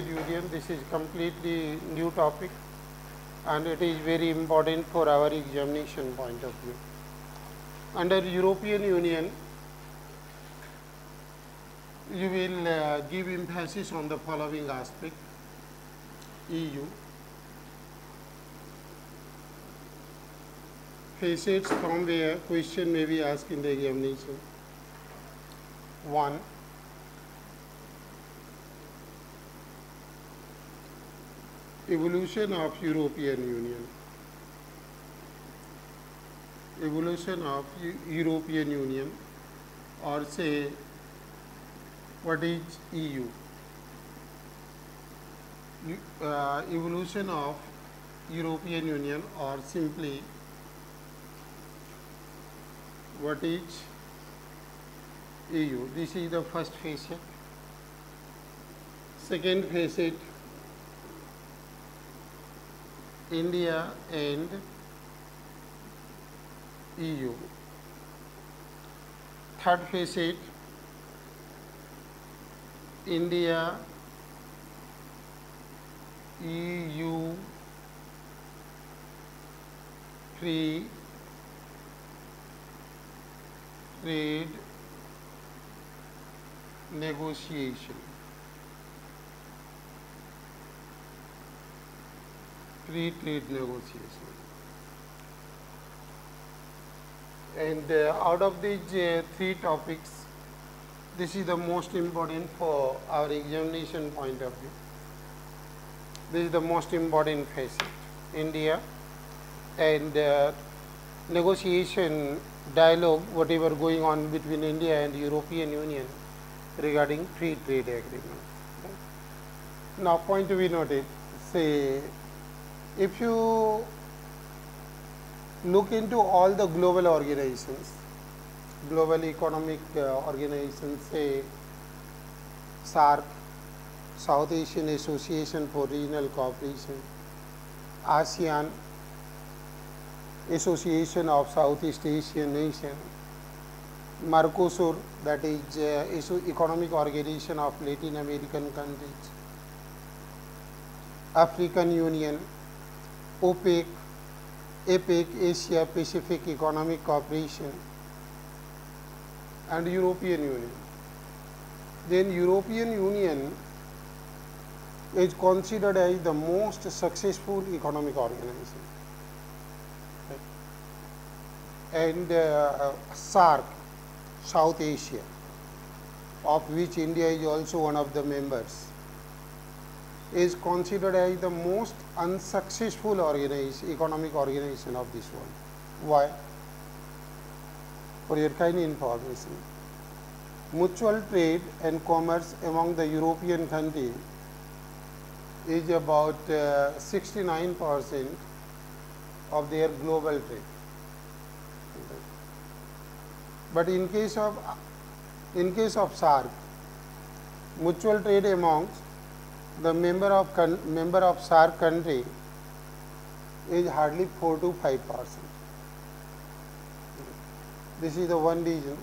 Soviet Union. This is completely new topic and it is very important for our examination point of view. Under European Union, you will give emphasis on the following aspect: EU, facets from where question may be asked in the examination. 1. Evolution of European Union. Evolution of European Union, or say what is EU? Evolution of European Union, or simply what is EU? This is the first facet. Second facet, India and EU. Third facet, India, EU, free trade negotiation. Free trade negotiation. And out of these three topics, this is the most important for our examination point of view. This is the most important facet, India and negotiation, dialogue, whatever going on between India and European Union regarding free trade agreement. Okay. Now, point to be noted, say if you look into all the global organizations, global economic organizations, say SAARC, South Asian Association for Regional Cooperation, ASEAN, Association of Southeast Asian Nations, MERCOSUR, that is Economic Organization of Latin American Countries, African Union, OPEC, APEC, Asia Pacific Economic Cooperation, and European Union. Then European Union is considered as the most successful economic organization. And SAARC, South Asia, of which India is also one of the members, is considered as the most unsuccessful economic organization of this world. Why? For your kind information, mutual trade and commerce among the European countries is about 69% of their global trade. But in case of SAARC, mutual trade amongst the member of SAARC country is hardly 4 to 5%. This is the one reason.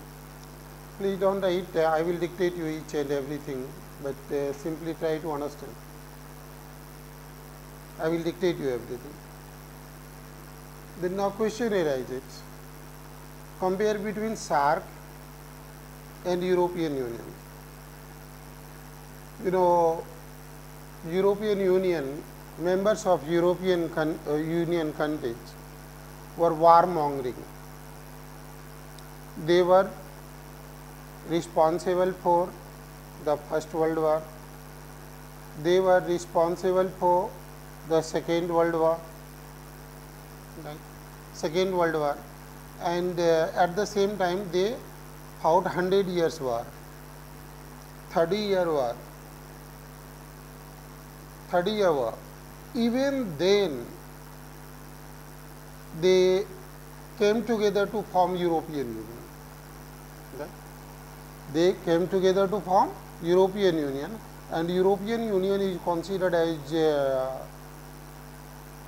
Please don't write. I will dictate you each and everything, but simply try to understand. I will dictate you everything. Then now question arises. Compare between SAARC and European Union. You know, European Union, members of European Union countries were warmongering. They were responsible for the First World War. They were responsible for the Second World War. Right? Second World War. And at the same time they fought 100 years war, 30-year war, 30-year war. Even then they came together to form European Union. Okay? They came together to form European Union, and European Union is considered as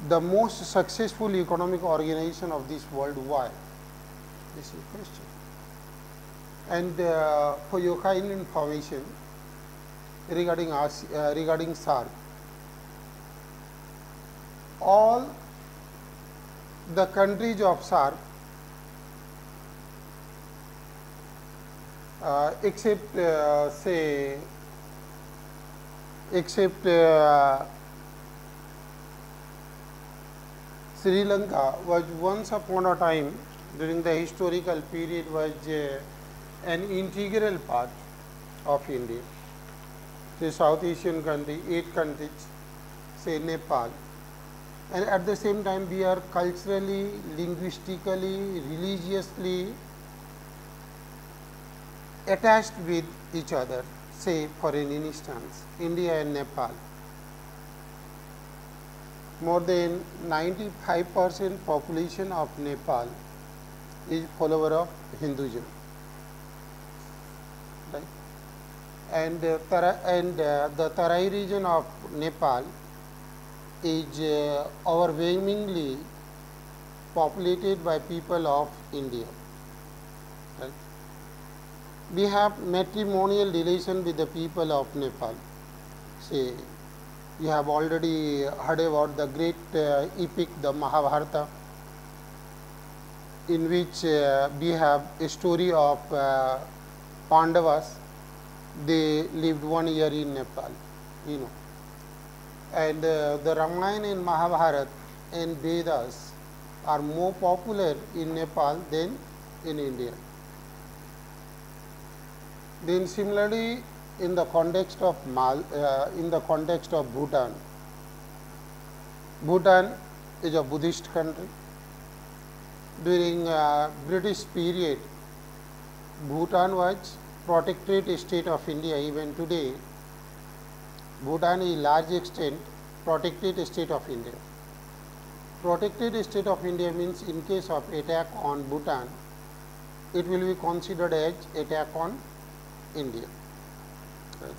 the most successful economic organization of this world. Why? This is the question. And for your kind information, regarding SAARC. All the countries of SAARC except Sri Lanka was once upon a time during the historical period was an integral part of India. The South Asian country, 8 countries, say Nepal, and at the same time we are culturally, linguistically, religiously attached with each other. Say for an instance, India and Nepal. More than 95% population of Nepal is follower of Hinduism, right? And the Tarai region of Nepal is overwhelmingly populated by people of India, right? We have matrimonial relation with the people of Nepal. Say, you have already heard about the great epic, the Mahabharata, in which we have a story of Pandavas. They lived 1 year in Nepal, you know. And the Ramayana and Mahabharata and Vedas are more popular in Nepal than in India. Then similarly, in the context of Bhutan. Bhutan is a Buddhist country. During British period, Bhutan was protectorate state of India. Even today, Bhutan is large extent protectorate state of India. Protectorate state of India means in case of attack on Bhutan, it will be considered as attack on India. Right.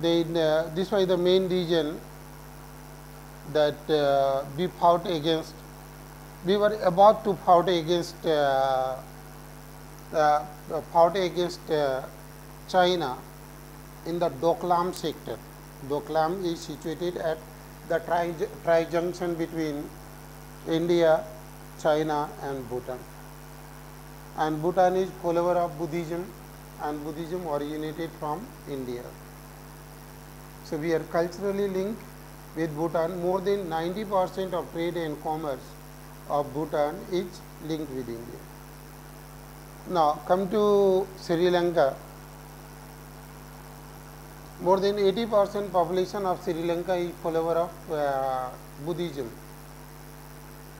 Then this was the main reason that we fought against. We were about to fight against China in the Doklam sector. Doklam is situated at the tri-junction between India, China and Bhutan. And Bhutan is follower of Buddhism, and Buddhism originated from India. So, we are culturally linked with Bhutan. More than 90% of trade and commerce of Bhutan is linked with India. Now, come to Sri Lanka. More than 80% population of Sri Lanka is follower of Buddhism.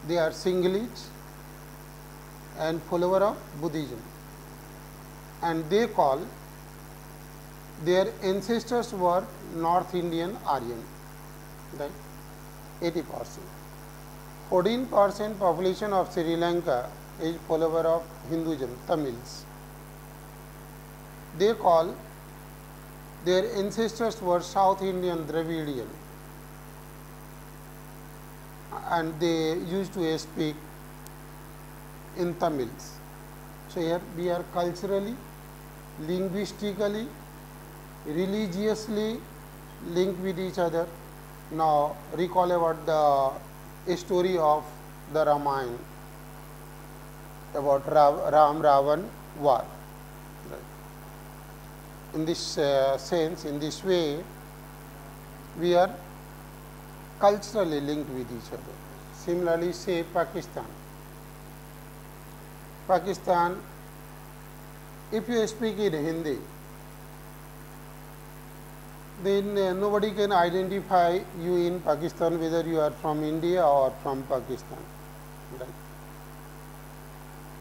They are Sinhalese and follower of Buddhism, and they call their ancestors were North Indian Aryan, right? 80%. 14% population of Sri Lanka is follower of Hinduism, Tamils. They call their ancestors were South Indian Dravidian, and they used to speak in Tamils. So, here we are culturally, linguistically, religiously linked with each other. Now, recall about the story of the Ramayana, about Ram-Ravan war. Right. In this sense, in this way, we are culturally linked with each other. Similarly, say Pakistan. Pakistan, if you speak in Hindi, then nobody can identify you in Pakistan whether you are from India or from Pakistan. Right?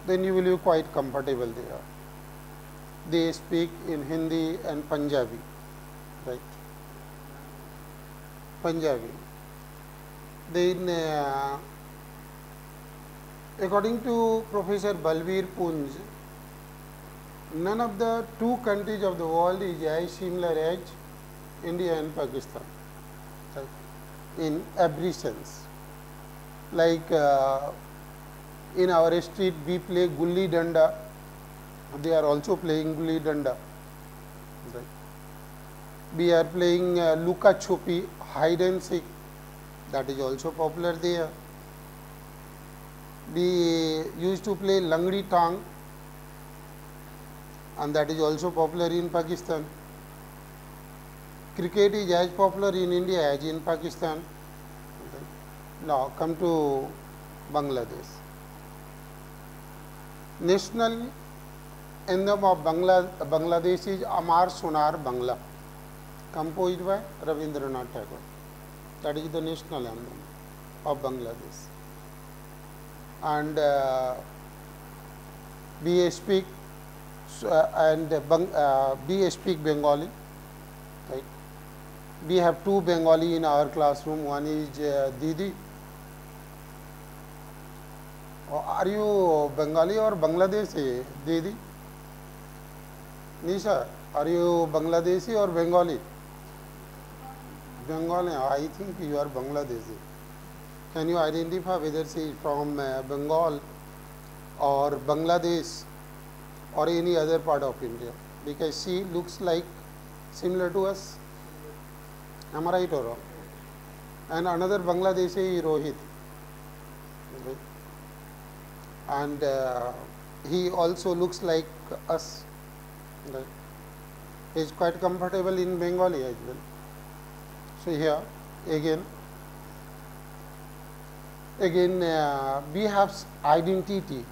Then you will be quite comfortable there. They speak in Hindi and Punjabi, right? Punjabi. Then according to Professor Balbir Punj, none of the two countries of the world is as similar as India and Pakistan, right? In every sense. Like in our street, we play gulli danda. They are also playing gulli danda, right? We are playing Luka Chupi, hide and seek, that is also popular there. We used to play Langdi Tang, and that is also popular in Pakistan. Cricket is as popular in India as in Pakistan. Now come to Bangladesh. National anthem of Bangladesh is Amar Sonar Bangla, composed by Ravindranath Tagore. That is the national anthem of Bangladesh. And we speak Bengali. Right? We have two Bengali in our classroom. One is Didi. Are you Bengali or Bangladeshi, Didi? Nisha, are you Bangladeshi or Bengali? Bengali. I think you are Bangladeshi. Can you identify whether she is from Bengal or Bangladesh or any other part of India? Because she looks like similar to us. Am I right or wrong? And another Bangladeshi, Rohit. Okay. And he also looks like us. Right. He is quite comfortable in Bengali as well. So here again we have identity,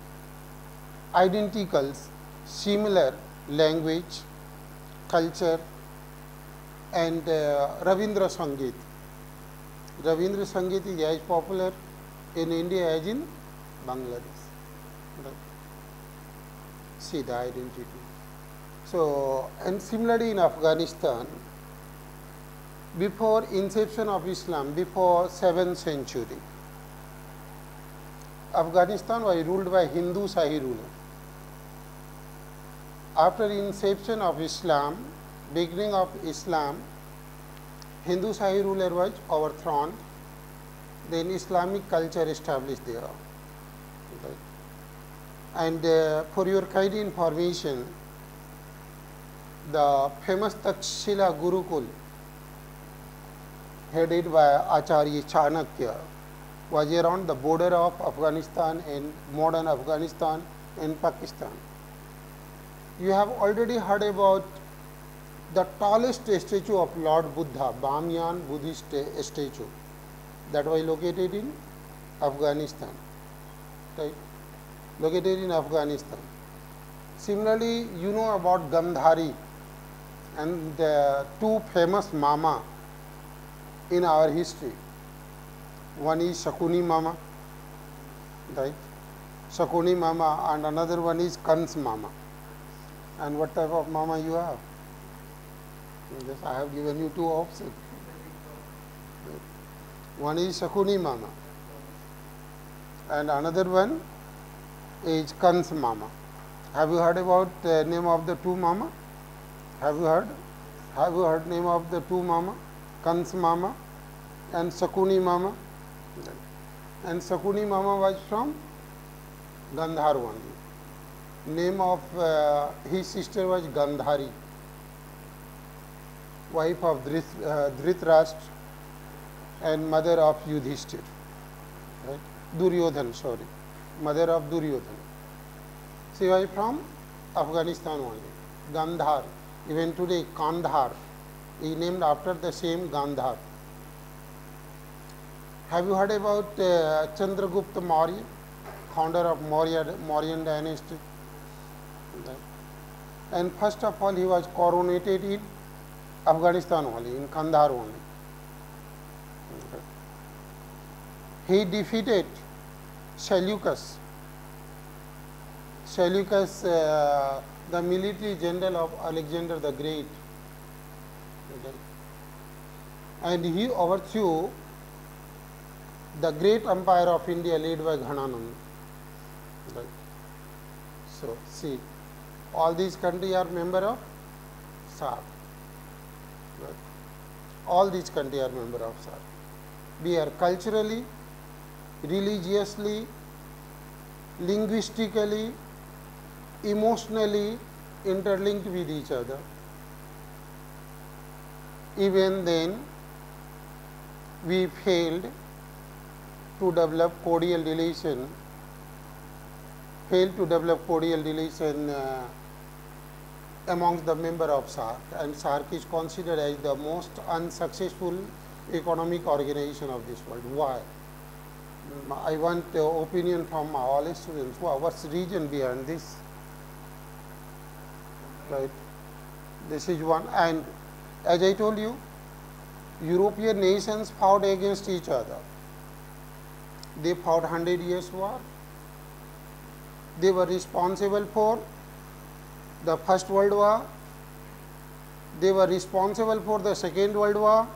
identicals, similar language, culture, and Rabindra Sangeet. Rabindra Sangeet is as popular in India as in Bangladesh. Right. See the identity. So, and similarly in Afghanistan, before inception of Islam, before 7th century, Afghanistan was ruled by Hindu Shahi ruler. After inception of Islam, beginning of Islam, Hindu Shahi ruler was overthrown, then Islamic culture established there. Right. And for your kind information, the famous Takshila Gurukul, headed by Acharya Chanakya, was around the border of Afghanistan and modern Afghanistan and Pakistan. You have already heard about the tallest statue of Lord Buddha, Bamiyan Buddhist statue, that was located in Afghanistan. Right? Located in Afghanistan. Similarly, you know about Gandhari and two famous Mama in our history. One is Shakuni Mama, right? Shakuni Mama, and another one is Kans Mama. And what type of Mama you have? Yes, I have given you two options. One is Shakuni Mama, and another one is Kans Mama. Have you heard about the name of the two Mama? Have you heard? Have you heard name of the two Mama? Kans Mama and Shakuni Mama. And Shakuni Mama was from Gandhar only. Name of his sister was Gandhari, wife of Dhritarashtra and mother of Yudhishthir, right? Duryodhan, sorry, mother of Duryodhan. She was from Afghanistan only, Gandhar. Even today Kandhar is named after the same Gandhar. Have you heard about Chandragupta Maurya, founder of Mauryan dynasty? Right. And first of all, he was coronated in Afghanistan only, in Kandahar only. Right. He defeated Seleucus. Seleucus, the military general of Alexander the Great. Right. And he overthrew the great empire of India led by Ghanananda. Right. So, see, all these countries are member of SAARC. Right. All these countries are member of SAARC. We are culturally, religiously, linguistically, emotionally interlinked with each other. even then we failed to develop cordial relation, amongst the member of SAARC, and SAARC is considered as the most unsuccessful economic organization of this world. Why? I want the opinion from all students. What's the reason behind this? Right. This is one, and as I told you, European nations fought against each other. They fought 100 years war. They were responsible for the First World War. They were responsible for the Second World War.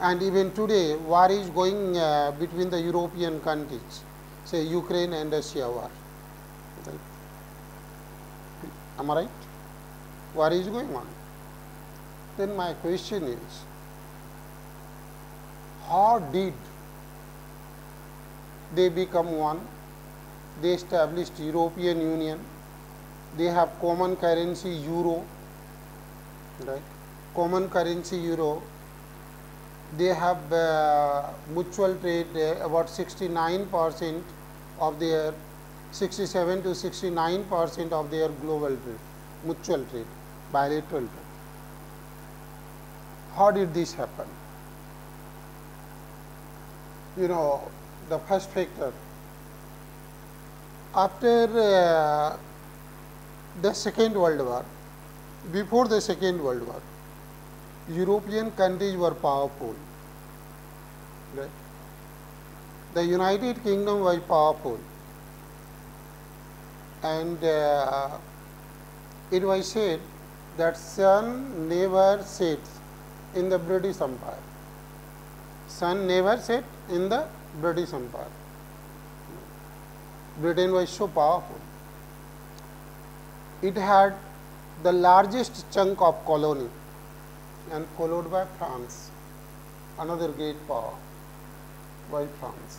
And even today, war is going between the European countries, say Ukraine and Russia war. Right. Am I right? War is going on. Then my question is, how did they become one? They established European Union. They have common currency euro, right? Common currency euro. They have mutual trade, about 69% of their 67 to 69% of their global trade, mutual trade, bilateral trade. How did this happen? You know, the first factor, after the Second World War, before the Second World War, European countries were powerful. Right? The United Kingdom was powerful, and it was said that sun never sets in the British Empire. Sun never set in the British Empire. Britain was so powerful. It had the largest chunk of colony, and followed by France, another great power, by France.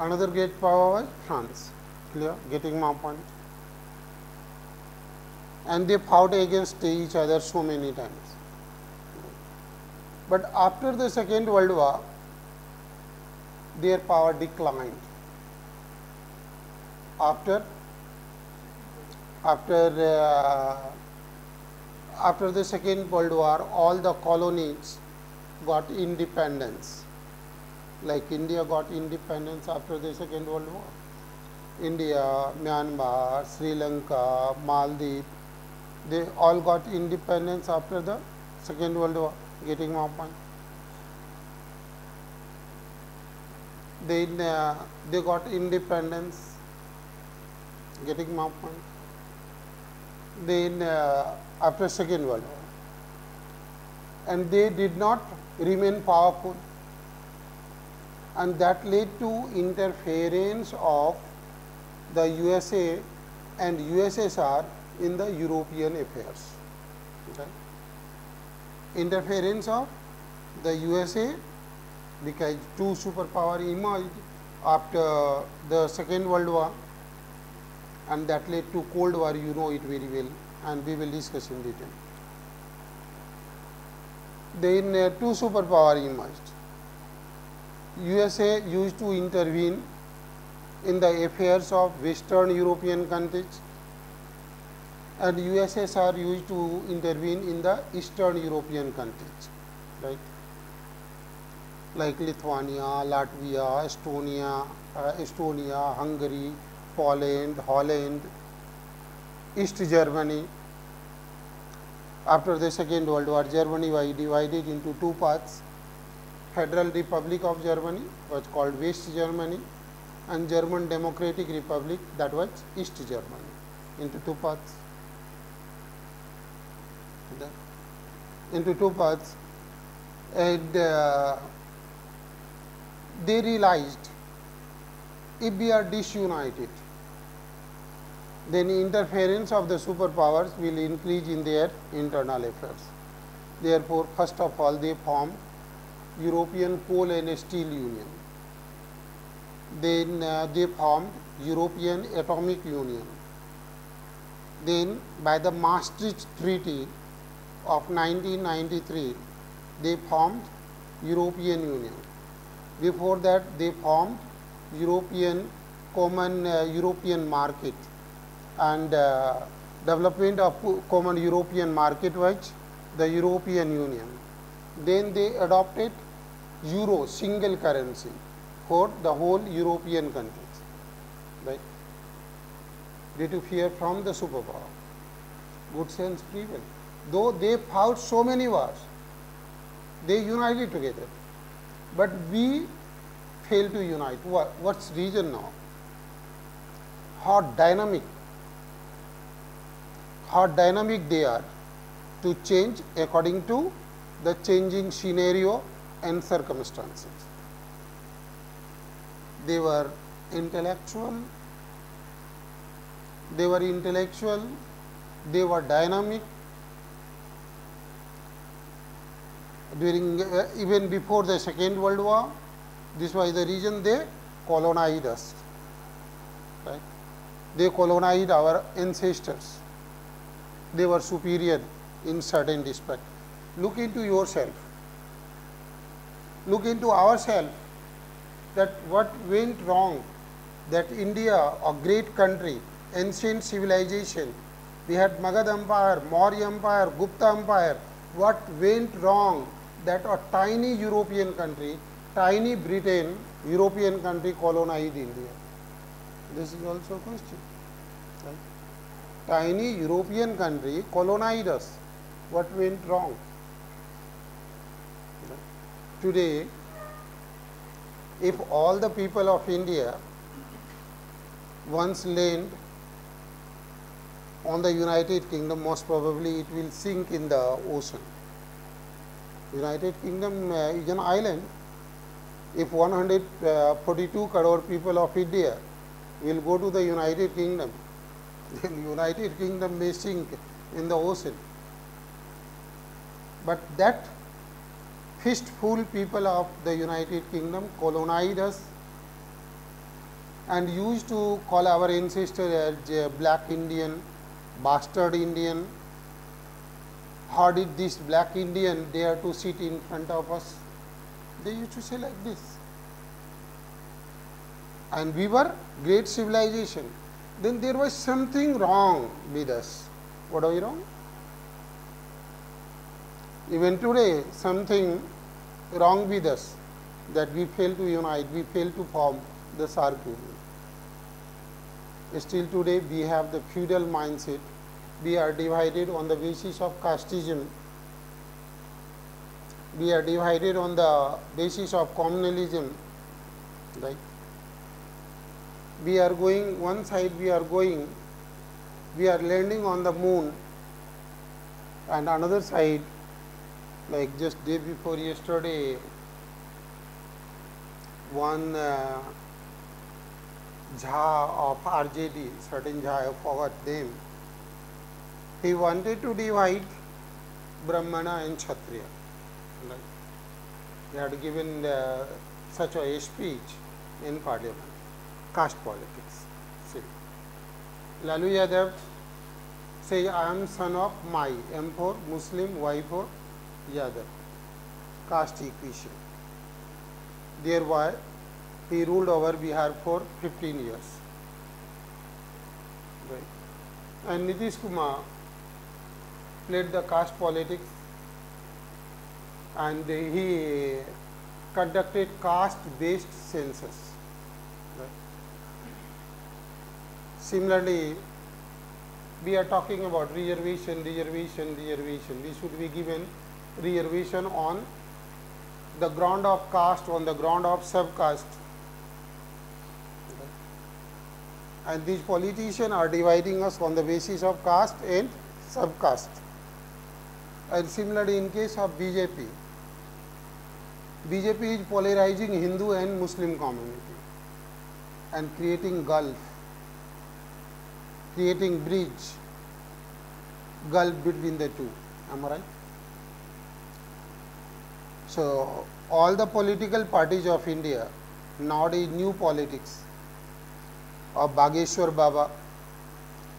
Another great power was France. Clear? Getting my point? And they fought against each other so many times. But after the Second World War, their power declined. After the Second World War, all the colonies got independence. Like India got independence after the Second World War. India, Myanmar, Sri Lanka, Maldives, they all got independence after the Second World War. Getting my point? Then they got independence. Getting my point? Then after Second World War, and they did not remain powerful, and that led to interference of the USA and USSR in the European affairs. Okay. Interference of the USA, because two superpowers emerged after the Second World War. And that led to Cold War, you know it very well, and we will discuss in detail. Then two superpowers emerged. USA used to intervene in the affairs of Western European countries, and USSR used to intervene in the Eastern European countries, right? Like Lithuania, Latvia, Estonia, Hungary, Poland, Holland, East Germany. After the Second World War, Germany was divided into two parts. Federal Republic of Germany was called West Germany, and German Democratic Republic, that was East Germany, into two parts. And they realized, if we are disunited, then interference of the superpowers will increase in their internal affairs. Therefore, first of all, they formed European Coal and Steel Union. Then they formed European Atomic Union. Then by the Maastricht Treaty of 1993, they formed European Union. Before that, they formed European Common European Market, and development of Common European Market was the European Union. Then they adopted euro, single currency, for the whole European countries. Right? Due to fear from the superpower, good sense prevailed. Though they fought so many wars, they united together, but we failed to unite. What's reason now? How dynamic they are to change according to the changing scenario and circumstances. They were intellectual, they were dynamic. During even before the Second World War, this was the reason they colonized us. Right? They colonized our ancestors. They were superior in certain respect. Look into yourself. Look into ourselves. That what went wrong? That India, a great country, ancient civilization, we had Magadha Empire, Maurya Empire, Gupta Empire. What went wrong? That a tiny European country, tiny Britain, European country colonized India. This is also a question. Right? Tiny European country colonized us. What went wrong? Right? Today, if all the people of India once land on the United Kingdom, most probably it will sink in the ocean. United Kingdom is an island. If 142 crore people of India will go to the United Kingdom, then United Kingdom may sink in the ocean. But that fistful people of the United Kingdom colonized us and used to call our ancestors as black Indian, bastard Indian. How did this black Indian dare to sit in front of us? They used to say like this. And we were great civilization. Then there was something wrong with us. What are we wrong? Even today, something wrong with us, that we fail to unite, we fail to form the SAARC Union. Still today, we have the feudal mindset. We are divided on the basis of casteism. We are divided on the basis of communalism. Right? We are going one side. We are landing on the moon, and another side, like just day before yesterday, one Jha of RJD, certain Jha, I forgot them. He wanted to divide Brahmana and Kshatriya. Right? He had given such a speech in parliament. Caste politics. See. Lalu Yadav says, I am son of my M4 Muslim, Y4 Yadav. Caste equation. Thereby, he ruled over Bihar for 15 years. Right. And Nitish Kumar played the caste politics, and he conducted caste-based census. Right. Similarly, we are talking about reservation. We should be given reservation on the ground of caste, on the ground of sub-caste. And these politicians are dividing us on the basis of caste and sub-caste. And similarly, in case of BJP, BJP is polarizing Hindu and Muslim community and creating gulf, creating bridge, gulf between the two. Am I right? So, all the political parties of India, nowadays new politics, of Bageshwar Baba,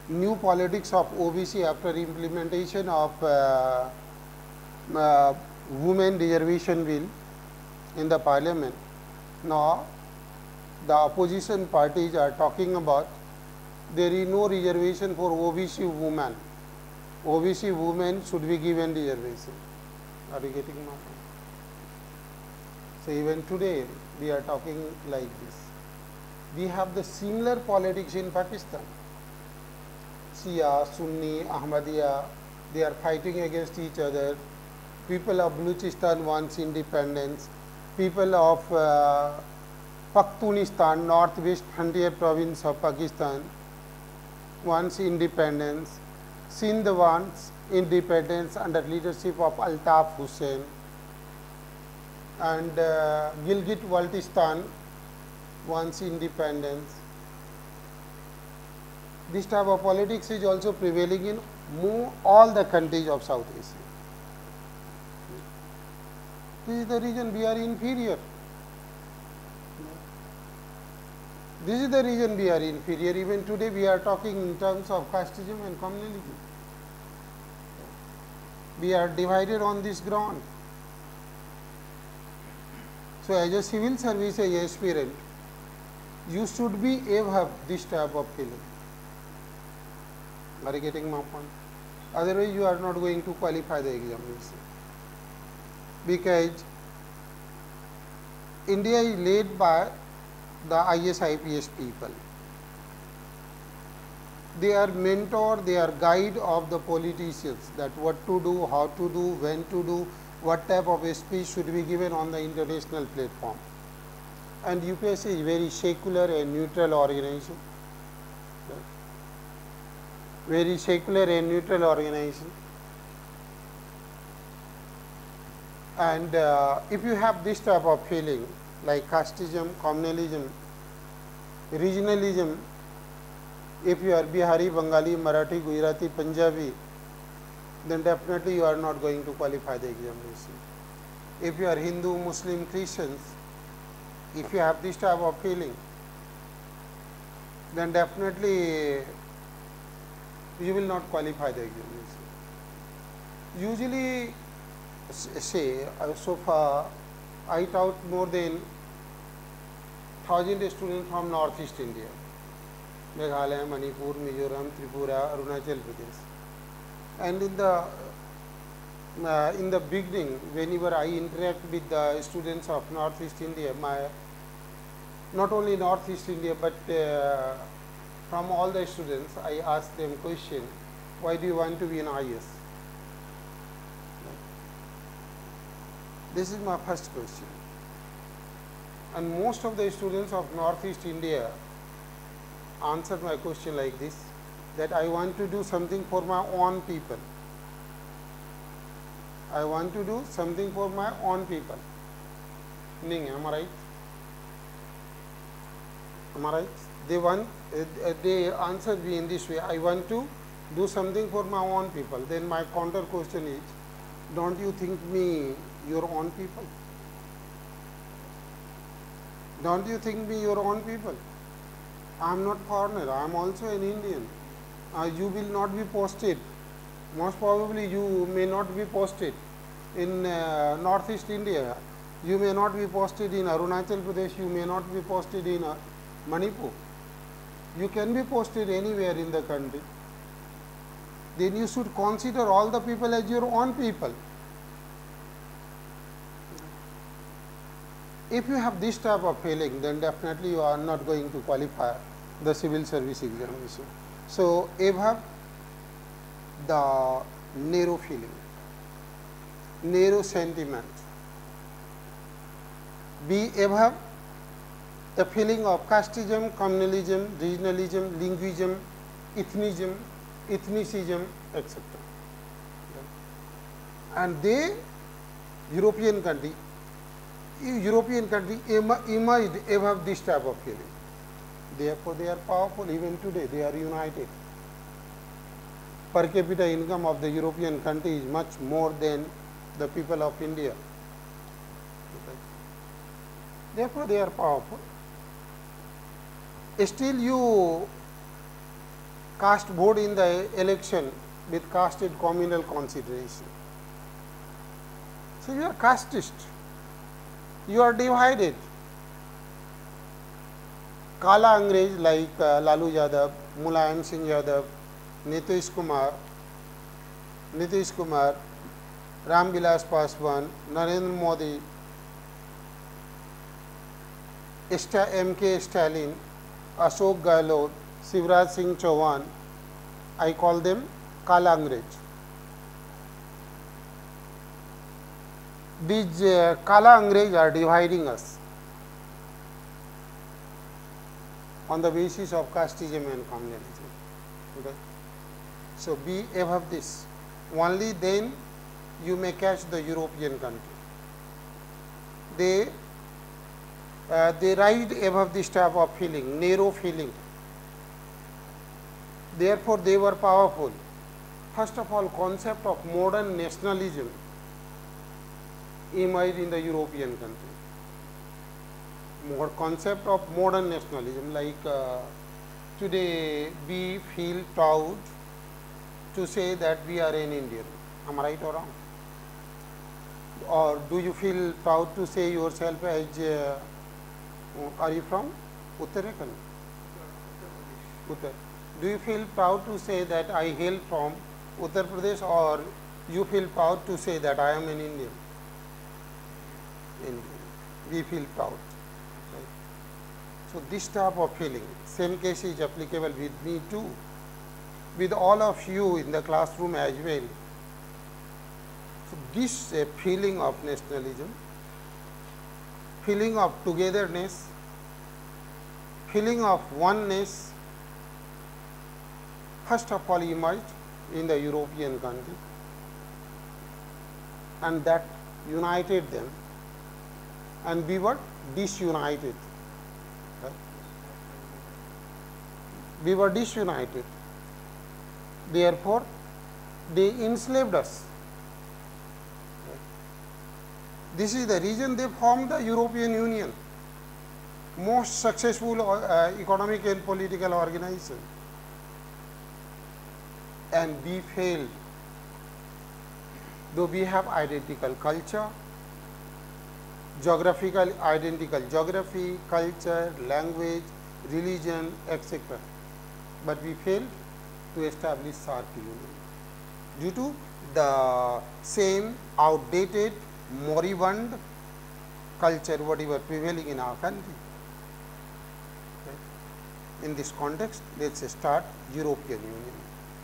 new politics of OBC after implementation of women reservation bill in the parliament. Now, the opposition parties are talking about there is no reservation for OBC women. OBC women should be given reservation. Are you getting my point? So, even today we are talking like this. We have the similar politics in Pakistan. Shia, Sunni, Ahmadiyya, they are fighting against each other. People of Balochistan wants independence. People of Pakhtunistan, northwest frontier province of Pakistan, wants independence. Sindh wants independence under leadership of Altaf Hussain. And Gilgit Baltistan wants independence. This type of politics is also prevailing in all the countries of South Asia. This is the reason we are inferior. This is the reason we are inferior. Even today we are talking in terms of casteism and communalism. We are divided on this ground. So, as a civil service aspirant, you should be have this type of feeling. Are you getting my point? Otherwise, you are not going to qualify the examination. Because India is led by the ISIPS people. They are mentor, they are guide of the politicians, that what to do, how to do, when to do, what type of speech should be given on the international platform. And UPSC is very secular and neutral organization. Very secular and neutral organization. And if you have this type of feeling like casteism, communalism, regionalism, if you are Bihari, Bengali, Marathi, Gujarati, Punjabi, then definitely you are not going to qualify the examination. If you are Hindu, Muslim, Christians, if you have this type of feeling, then definitely you will not qualify the examination. Usually, say, so far, I taught more than 1,000 students from Northeast India, Meghalaya, Manipur, Mizoram, Tripura, Arunachal Pradesh. And in the beginning, whenever I interact with the students of Northeast India, not only Northeast India, but from all the students, I ask them question, why do you want to be an IAS? This is my first question. And most of the students of Northeast India answered my question like this, that I want to do something for my own people. I want to do something for my own people. Ning, am I right? Am I right? They answered me in this way, I want to do something for my own people. Then my counter question is, don't you think me your own people? Don't you think me your own people? I am not foreigner, I am also an Indian. You will not be posted, most probably you may not be posted in Northeast India, you may not be posted in Arunachal Pradesh, you may not be posted in Manipur. You can be posted anywhere in the country. Then you should consider all the people as your own people. If you have this type of feeling, then definitely you are not going to qualify the civil service examination. So, have the narrow feeling, narrow sentiment. B, have the feeling of casteism, communalism, regionalism, linguism, ethnicism, etc. And they, European country emerged above this type of feeling. Therefore, they are powerful. Even today, they are united. Per capita income of the European country is much more than the people of India. Therefore, they are powerful. Still, you caste vote in the election with casted communal consideration. So you are casteist, you are divided. Kala Angrej like Lalu Yadav, Mulayam Singh Yadav, Nitish Kumar, Ram Bilas Paswan, Narendra Modi, M K Stalin, Ashok Gehlot, Shivraj Singh Chauhan, I call them Kala Angrej. These Kala Angrej are dividing us on the basis of casteism and communalism. Okay. So, be aware of this. Only then you may catch the European country. They ride above this type of feeling, narrow feeling. Therefore, they were powerful. First of all, concept of modern nationalism emerged in the European country. More concept of modern nationalism, like today we feel proud to say that we are an Indian. Am I right or wrong? Or do you feel proud to say yourself as are you from Uttarakhand? Uttar. Do you feel proud to say that I hail from Uttar Pradesh, or you feel proud to say that I am an Indian? Indian. We feel proud. So, this type of feeling, same case is applicable with me too, with all of you in the classroom as well. So, this feeling of nationalism, feeling of togetherness, feeling of oneness, first of all emerged in the European country, and that united them, and we were disunited. We were disunited. Therefore, they enslaved us. This is the reason they formed the European Union, most successful economic and political organization. And we failed, though we have identical culture, geographical identical geography, culture, language, religion, etc. But we failed to establish SAARC Union due to the same outdated, moribund culture whatever prevailing in our country. Okay. In this context, let us start European Union.